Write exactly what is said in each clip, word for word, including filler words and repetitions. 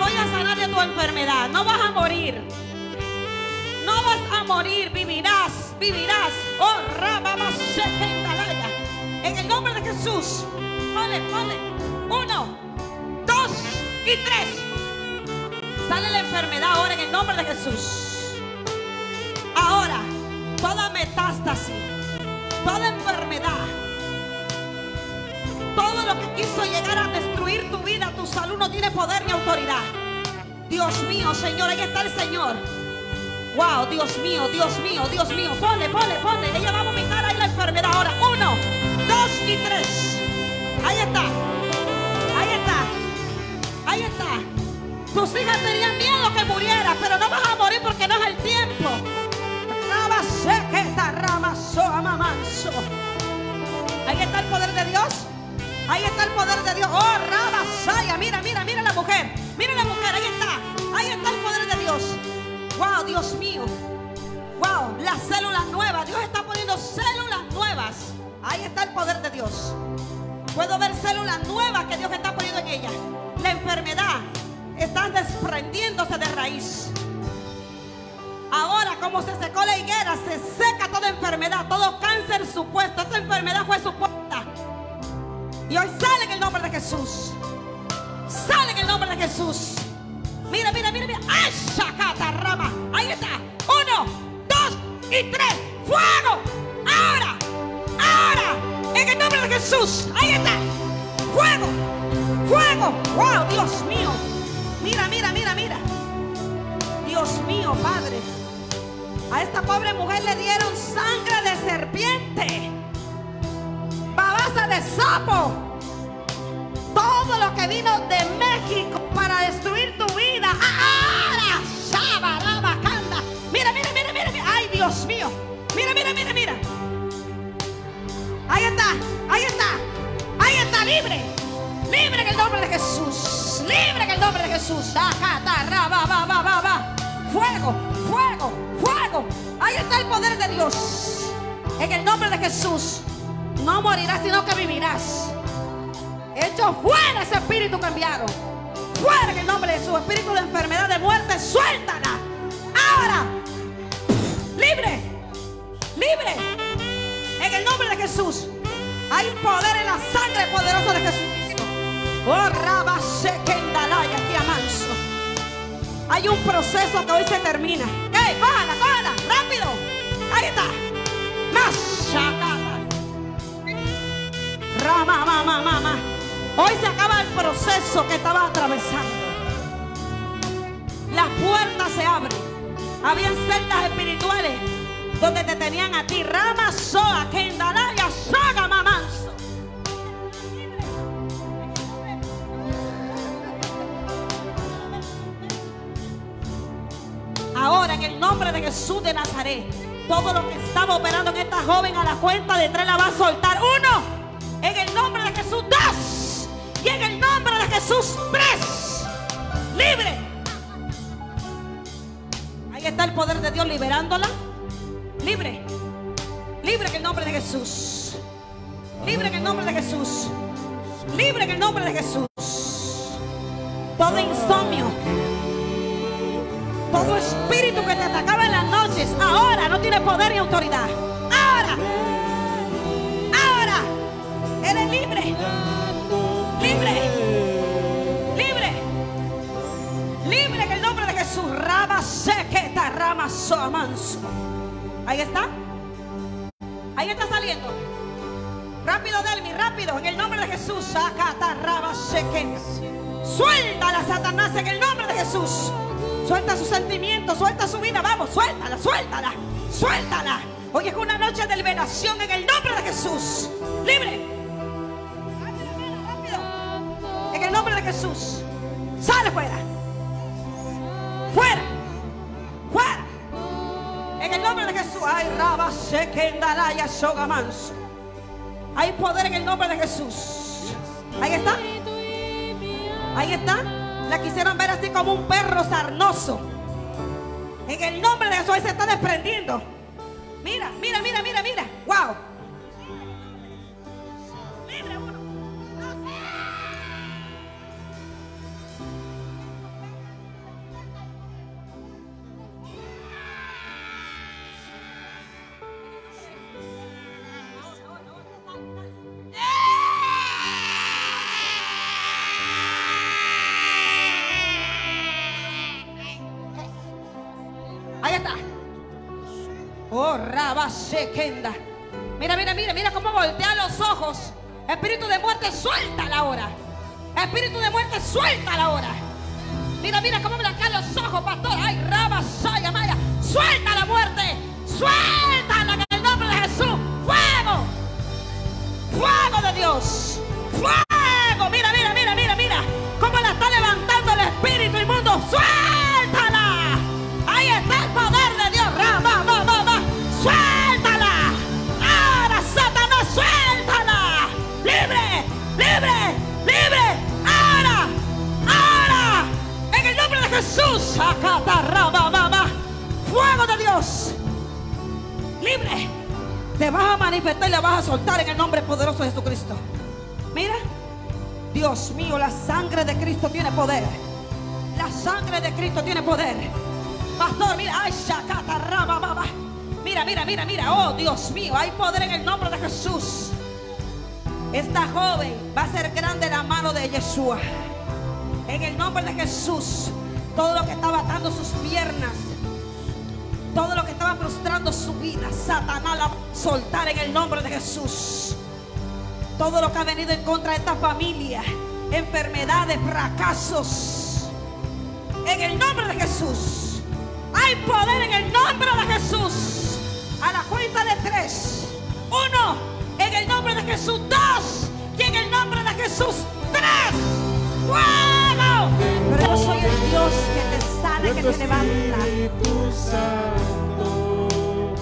voy a sanar de tu enfermedad. No vas a morir. No vas a morir. Vivirás, vivirás. Oh, rababa, sequendalaya. En el nombre de Jesús. Ponle, ponle. Uno, dos y tres. Sale la enfermedad ahora en el nombre de Jesús. Ahora, toda metástasis, toda enfermedad, todo lo que quiso llegar a destruir tu vida, tu salud, no tiene poder ni autoridad. Dios mío, Señor, ahí está el Señor. Wow, Dios mío, Dios mío, Dios mío. Ponle, ponle, ponle. Ella va a vomitar ahí la enfermedad ahora. Uno, dos y tres. Ahí está. Ahí está. Ahí está. Tus hijas tenían miedo que murieras, pero no vas a morir porque no es el tiempo. Ahí está el poder de Dios. Ahí está el poder de Dios. Oh, Rabasaya. Mira, mira, mira la mujer. Mira la mujer. Ahí está. Ahí está el poder de Dios. Wow, Dios mío. Wow, las células nuevas. Dios está poniendo células nuevas. Ahí está el poder de Dios. Puedo ver células nuevas que Dios está poniendo en ella. La enfermedad está desprendiéndose de raíz. Ahora, como se secó la higuera, se seca toda enfermedad, todo cáncer supuesto. Esta enfermedad fue supuesta. Y hoy sale en el nombre de Jesús. Sale en el nombre de Jesús. Mira, mira, mira, mira. ¡Ay, Shakatarama! Ahí está. Uno, dos y tres. ¡Fuego! Ahora, ahora, en el nombre de Jesús. Ahí está. ¡Fuego! ¡Fuego! ¡Wow, Dios mío! Mira, mira, mira, mira. Dios mío, Padre. A esta pobre mujer le dieron sangre de serpiente, babasa de sapo, todo lo que vino de México para destruir tu vida. ¡Ahora! ¡Shabarabacanda! Mira, mira, mira, mira, mira. ¡Ay, Dios mío! Mira, mira, mira, mira. Ahí está, ahí está, ahí está, libre. Libre en el nombre de Jesús. Libre en el nombre de Jesús. Fuego, fuego, fuego. Ahí está el poder de Dios. En el nombre de Jesús. No morirás, sino que vivirás. Hecho fuera ese espíritu cambiado. Fuera en el nombre de Jesús. Espíritu de enfermedad, de muerte, suéltala. Ahora. Libre. Libre. En el nombre de Jesús. Hay poder en la sangre poderosa de Jesús. Oh, Rabasekendalaya, Tiamanso. Hay un proceso que hoy se termina. ¡Ey, cójala, cójala! ¡Rápido! Ahí está. Más shakata. Rama, mamá, mamá. Hoy se acaba el proceso que estaba atravesando. Las puertas se abren. Habían celdas espirituales donde te tenían a ti. Rama, soa, kendalaya, saga, mamanso. Ahora en el nombre de Jesús de Nazaret, todo lo que estaba operando en esta joven, a la cuenta de tres la va a soltar. Uno, en el nombre de Jesús. Dos, y en el nombre de Jesús. Tres, libre. Ahí está el poder de Dios liberándola. Libre, libre en el nombre de Jesús. Libre en el nombre de Jesús. Libre en el nombre de Jesús. Todo insomnio, todo espíritu que te atacaba en las noches, ahora no tiene poder ni autoridad. Ahora, ahora, eres libre. Libre. Libre. Libre en el nombre de Jesús. Rama sequeta, rama soamanso. Ahí está. Ahí está saliendo. Rápido, Delmi, rápido. En el nombre de Jesús. Sacata, rama sequeta. Suéltala, Satanás, en el nombre de Jesús. Suelta sus sentimientos, suelta su vida, vamos, suéltala, suéltala, suéltala. Hoy es una noche de liberación en el nombre de Jesús. Libre. Rápido, rápido. En el nombre de Jesús. Sale fuera. Fuera. Fuera. En el nombre de Jesús. Ay, Raba, Sekendalaya, Sogamanso. Hay poder en el nombre de Jesús. Ahí está. Ahí está. La quisieron ver así como un perro sarnoso. En el nombre de Jesús se está desprendiendo. Mira, mira, mira, mira, mira. Wow. Libre, uno, dos. Mira, mira, mira, mira cómo voltea los ojos. Espíritu de muerte, suelta la hora. Espíritu de muerte, suelta la hora. Mira, mira cómo blanquean los ojos, pastor. Ay, rama, soya, maya. Suelta la muerte. Suéltala en el nombre de Jesús. Fuego. Fuego de Dios. Fuego. Mira, mira, mira, mira, mira. Cómo la está levantando el espíritu inmundo. Suéltala. Ahí está el poder de Dios. Rama, va, va, va. Suéltala. Ahora, Satanás, suéltala. Libre, libre, libre. Ahora, ahora. En el nombre de Jesús. Acatarraba, va, va. Fuego de Dios. Libre. Te vas a manifestar y la vas a soltar en el nombre poderoso de Jesucristo. Mira, Dios mío, la sangre de Cristo tiene poder. La sangre de Cristo tiene poder. Pastor, mira, ay, shacatarraba, va, va. Mira, mira, mira, mira. Oh, Dios mío, hay poder en el nombre de Jesús. Esta joven va a ser grande en la mano de Yeshua. En el nombre de Jesús. Todo lo que estaba atando sus piernas, todo lo que estaba frustrando su vida, Satanás la va a soltar en el nombre de Jesús. Todo lo que ha venido en contra de esta familia, enfermedades, fracasos, en el nombre de Jesús. Hay poder en el nombre de Jesús. A la cuenta de tres. Uno, en el nombre de Jesús. Dos, y en el nombre de Jesús. Tres. ¡Fuego! Pero yo soy el Dios que te sana, que te levanta.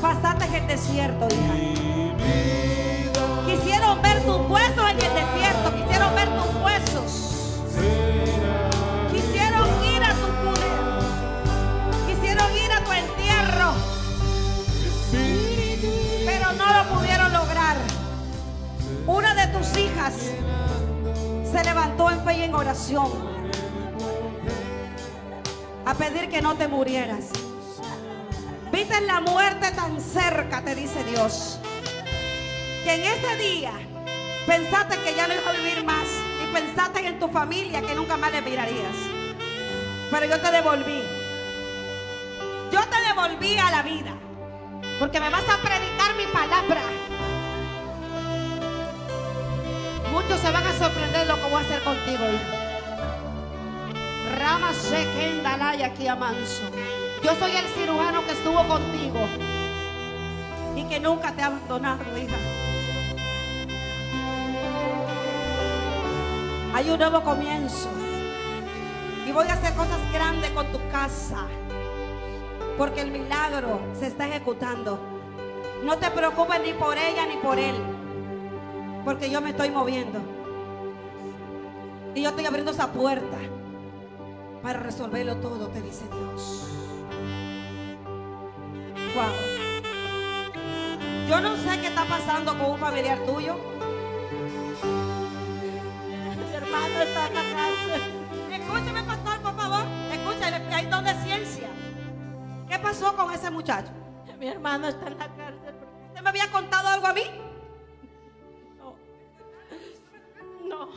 Pasaste el desierto, hija. Quisieron ver tus huesos en el desierto. Quisieron ver tus huesos. Quisieron ir a tu funeral. Quisieron ir a tu entierro. Pero no lo pudieron lograr. Una de tus hijas se levantó en fe y en oración a pedir que no te murieras. Viste la muerte tan cerca, te dice Dios, que en ese día pensaste que ya no ibas a vivir más y pensaste en tu familia, que nunca más le mirarías. Pero yo te devolví. Yo te devolví a la vida, porque me vas a predicar mi palabra. Muchos se van a sorprender lo que voy a hacer contigo, hija. Rama Sekendalaya aquí a Manso. Yo soy el cirujano que estuvo contigo y que nunca te ha abandonado, hija. Hay un nuevo comienzo y voy a hacer cosas grandes con tu casa, porque el milagro se está ejecutando. No te preocupes ni por ella ni por él, porque yo me estoy moviendo y yo estoy abriendo esa puerta para resolverlo todo, te dice Dios. Wow. Yo no sé qué está pasando con un familiar tuyo. Mi hermano está en la cárcel. Escúcheme, pastor, por favor. Escúcheme, hay don de ciencia. ¿Qué pasó con ese muchacho? Mi hermano está en la cárcel. ¿Usted me había contado algo a mí? No. No.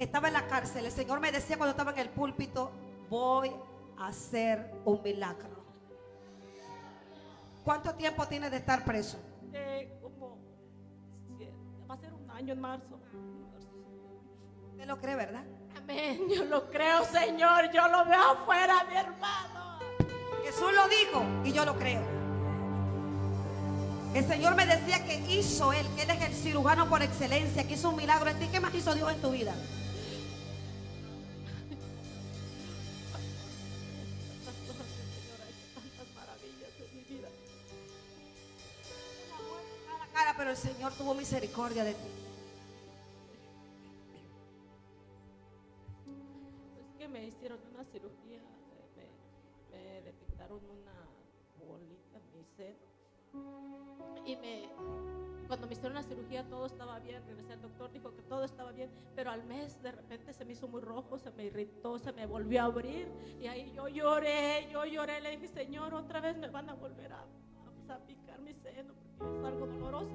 Estaba en la cárcel. El Señor me decía cuando estaba en el púlpito: voy a hacer un milagro. ¿Cuánto tiempo tienes de estar preso? Eh, como va a ser un año en marzo. ¿Usted lo cree, verdad? Amén. Yo lo creo, Señor. Yo lo veo afuera, mi hermano. Jesús lo dijo y yo lo creo. El Señor me decía que hizo Él, que Él es el cirujano por excelencia, que hizo un milagro en ti. ¿Qué más hizo Dios en tu vida? Pero el Señor tuvo misericordia de ti. Es que me hicieron una cirugía, me, me detectaron una bolita en mi seno y me, cuando me hicieron la cirugía todo estaba bien. Regresé al doctor, dijo que todo estaba bien, pero al mes de repente se me hizo muy rojo, se me irritó, se me volvió a abrir y ahí yo lloré, yo lloré, le dije: Señor, otra vez me van a volver a, a picar mi seno. Es algo doloroso.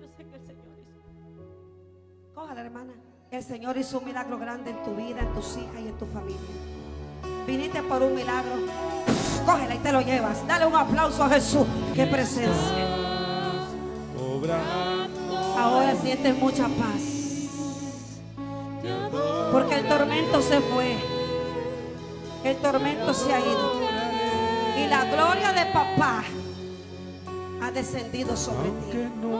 Yo sé que el Señor hizo. Cójala, hermana. El Señor hizo un milagro grande en tu vida, en tus hijas y en tu familia. viniste por un milagro, cógela y te lo llevas. Dale un aplauso a Jesús. Qué presencia. Ahora sientes mucha paz, porque el tormento se fue, el tormento se ha ido y la gloria de papá ha descendido sobre ti.